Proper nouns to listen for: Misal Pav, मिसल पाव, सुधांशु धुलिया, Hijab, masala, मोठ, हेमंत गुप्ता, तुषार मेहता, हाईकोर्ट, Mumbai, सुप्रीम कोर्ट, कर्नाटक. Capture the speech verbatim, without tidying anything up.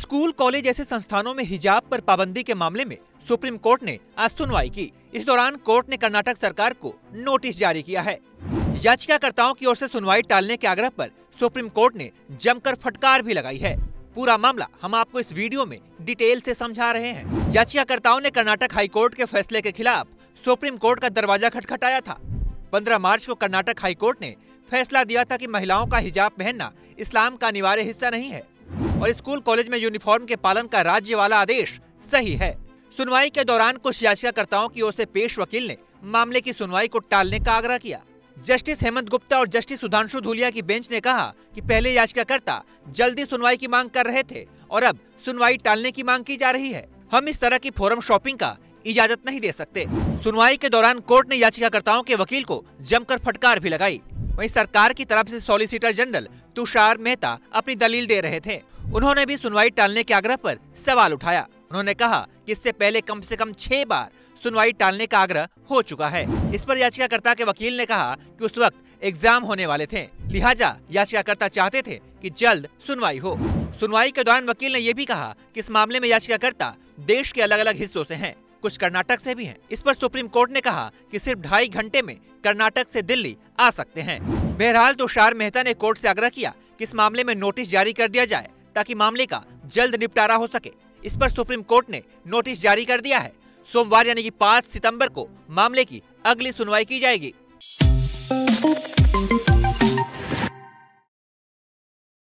School college जैसे संस्थानों में हिजाब पर पाबंदी के मामले में सुप्रीम कोर्ट ने आज सुनवाई की। इस दौरान कोर्ट ने कर्नाटक सरकार को नोटिस जारी किया है। याचिकाकर्ताओं की ओर से सुनवाई टालने के आग्रह पर सुप्रीम कोर्ट ने जमकर फटकार भी लगाई है। पूरा मामला हम आपको इस वीडियो में डिटेल से समझा रहे हैं। याचिकाकर्ताओं ने कर्नाटक हाईकोर्ट के फैसले के खिलाफ सुप्रीम कोर्ट का दरवाजा खटखटाया था। पंद्रह मार्च को कर्नाटक हाईकोर्ट ने फैसला दिया था कि महिलाओं का हिजाब पहनना इस्लाम का अनिवार्य हिस्सा नहीं है और स्कूल कॉलेज में यूनिफॉर्म के पालन का राज्य वाला आदेश सही है। सुनवाई के दौरान कुछ याचिकाकर्ताओं की ओर से पेश वकील ने मामले की सुनवाई को टालने का आग्रह किया। जस्टिस हेमंत गुप्ता और जस्टिस सुधांशु धुलिया की बेंच ने कहा कि पहले याचिकाकर्ता जल्दी सुनवाई की मांग कर रहे थे और अब सुनवाई टालने की मांग की जा रही है। हम इस तरह की फोरम शॉपिंग का इजाजत नहीं दे सकते। सुनवाई के दौरान कोर्ट ने याचिकाकर्ताओं के वकील को जमकर फटकार भी लगाई। वहीं सरकार की तरफ से सॉलिसिटर जनरल तुषार मेहता अपनी दलील दे रहे थे। उन्होंने भी सुनवाई टालने के आग्रह पर सवाल उठाया। उन्होंने कहा कि इससे पहले कम से कम छह बार सुनवाई टालने का आग्रह हो चुका है। इस पर याचिकाकर्ता के वकील ने कहा कि उस वक्त एग्जाम होने वाले थे, लिहाजा याचिकाकर्ता चाहते थे कि जल्द सुनवाई हो। सुनवाई के दौरान वकील ने यह भी कहा कि इस मामले में याचिकाकर्ता देश के अलग अलग हिस्सों से हैं, कुछ कर्नाटक से भी हैं। इस पर सुप्रीम कोर्ट ने कहा कि सिर्फ ढाई घंटे में कर्नाटक से दिल्ली आ सकते हैं। बहरहाल तुषार मेहता ने कोर्ट से आग्रह किया कि इस मामले में नोटिस जारी कर दिया जाए ताकि मामले का जल्द निपटारा हो सके। इस पर सुप्रीम कोर्ट ने नोटिस जारी कर दिया है। सोमवार यानी कि पाँच सितंबर को मामले की अगली सुनवाई की जाएगी।